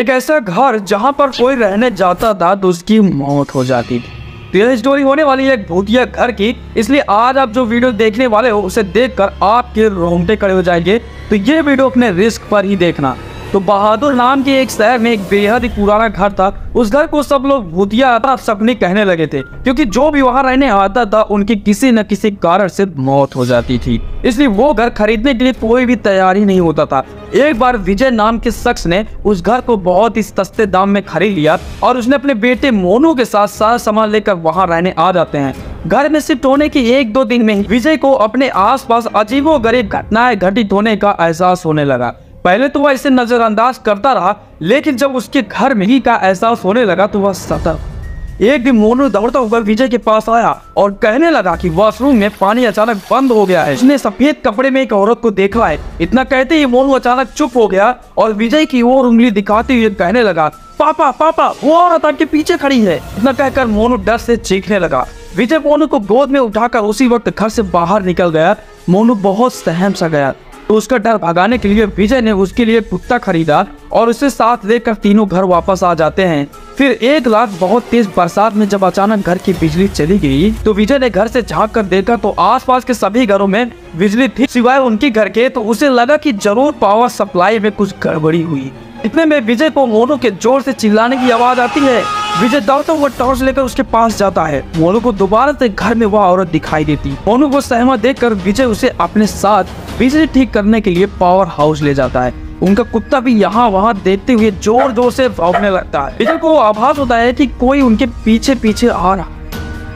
एक ऐसा घर जहां पर कोई रहने जाता था तो उसकी मौत हो जाती थी। तो यह स्टोरी होने वाली है एक भूतिया घर की, इसलिए आज आप जो वीडियो देखने वाले हो उसे देखकर आपके रोंगटे खड़े हो जाएंगे। तो ये वीडियो अपने रिस्क पर ही देखना। तो बहादुर नाम के एक शहर में एक बेहद ही पुराना घर था। उस घर को सब लोग भूतिया आता सपने कहने लगे थे, क्योंकि जो भी वहां रहने आता था उनकी किसी न किसी कारण से मौत हो जाती थी। इसलिए वो घर खरीदने के लिए कोई भी तैयारी नहीं होता था। एक बार विजय नाम के शख्स ने उस घर को बहुत ही सस्ते दाम में खरीद लिया और उसने अपने बेटे मोनू के साथ सारा सामान लेकर वहाँ रहने आ जाते हैं। घर में शिफ्ट होने के एक दो दिन में विजय को अपने आस पास अजीबोगरीब घटनाएं घटित होने का एहसास होने लगा। पहले तो वह इसे नजरअंदाज करता रहा, लेकिन जब उसके घर में ही का एहसास होने लगा तो वह सतर्क। एक दिन मोनू दौड़ता हुआ विजय के पास आया और कहने लगा कि वॉशरूम में पानी अचानक बंद हो गया है, उसने सफेद कपड़े में एक औरत को देखा है। इतना कहते ही मोनू अचानक चुप हो गया और विजय की ओर उंगली दिखाते हुए कहने लगा, पापा पापा वो औरत आपके पीछे खड़ी है। इतना कहकर मोनू डर से चीखने लगा। विजय मोनू को गोद में उठाकर उसी वक्त घर से बाहर निकल गया। मोनू बहुत सहम सा गया, तो उसका डर भगाने के लिए विजय ने उसके लिए कुत्ता खरीदा और उसे साथ लेकर तीनों घर वापस आ जाते हैं। फिर एक रात बहुत तेज बरसात में जब अचानक घर की बिजली चली गई तो विजय ने घर से झांक कर देखा तो आसपास के सभी घरों में बिजली थी सिवाय उनके घर के। तो उसे लगा कि जरूर पावर सप्लाई में कुछ गड़बड़ी हुई। इतने में विजय को मोनू के जोर से चिल्लाने की आवाज आती है। विजय दौड़ता हुआ टॉर्च लेकर उसके पास जाता है। मोनू को दोबारा से घर में वह औरत दिखाई देती। मोनू को सहमा देखकर विजय उसे अपने साथ बिजली ठीक करने के लिए पावर हाउस ले जाता है। उनका कुत्ता भी यहाँ वहाँ देखते हुए जोर जोर से भौंकने लगता है। विजय को आभास होता है कि कोई उनके पीछे पीछे आ रहा।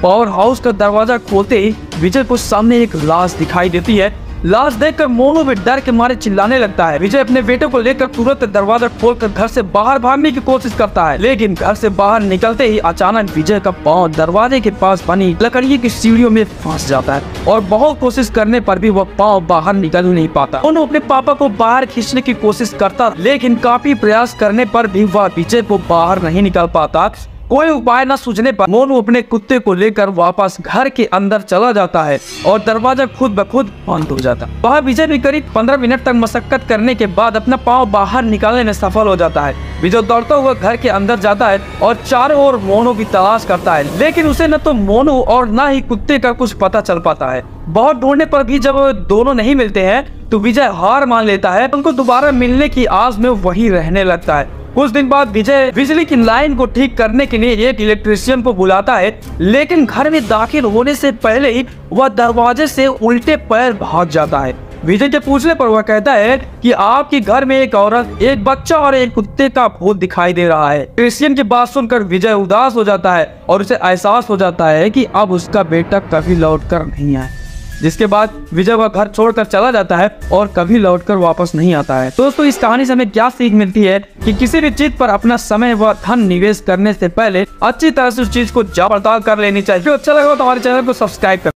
पावर हाउस का दरवाजा खोलते ही विजय को सामने एक लाश दिखाई देती है। लाश देखकर मोनू भी डर के मारे चिल्लाने लगता है। विजय अपने बेटे को लेकर तुरंत दरवाजा खोलकर घर से बाहर भागने की कोशिश करता है, लेकिन घर से बाहर निकलते ही अचानक विजय का पांव दरवाजे के पास बनी लकड़ी की सीढ़ियों में फंस जाता है और बहुत कोशिश करने पर भी वह पांव बाहर निकल नहीं पाता। मोनू अपने पापा को बाहर खींचने की कोशिश करता, लेकिन काफी प्रयास करने पर भी वह विजय को बाहर नहीं निकल पाता। कोई उपाय न सूझने पर मोनू अपने कुत्ते को लेकर वापस घर के अंदर चला जाता है और दरवाजा खुद ब खुद बंद हो जाता है। वहाँ विजय भी करीब 15 मिनट तक मशक्कत करने के बाद अपना पाँव बाहर निकालने में सफल हो जाता है। विजय दौड़ता हुआ घर के अंदर जाता है और चारों ओर मोनू की तलाश करता है, लेकिन उसे न तो मोनू और न ही कुत्ते का कुछ पता चल पाता है। बहुत ढूंढने पर भी जब दोनों नहीं मिलते हैं तो विजय हार मान लेता है। उनको दोबारा मिलने की आस में वही रहने लगता है। कुछ दिन बाद विजय बिजली की लाइन को ठीक करने के लिए एक इलेक्ट्रिशियन को बुलाता है, लेकिन घर में दाखिल होने से पहले ही वह दरवाजे से उल्टे पैर भाग जाता है। विजय के पूछने पर वह कहता है कि आपके घर में एक औरत, एक बच्चा और एक कुत्ते का भूत दिखाई दे रहा है। क्रिश्चियन की बात सुनकर विजय उदास हो जाता है और उसे एहसास हो जाता है कि अब उसका बेटा कभी लौट कर नहीं आए, जिसके बाद विजय वह घर छोड़कर चला जाता है और कभी लौटकर वापस नहीं आता है। दोस्तों इस कहानी से हमें क्या सीख मिलती है कि किसी भी चीज पर अपना समय व धन निवेश करने से पहले अच्छी तरह से उस चीज को जांच पड़ताल कर लेनी चाहिए। तो अच्छा लगा तो हमारे चैनल को सब्सक्राइब कर।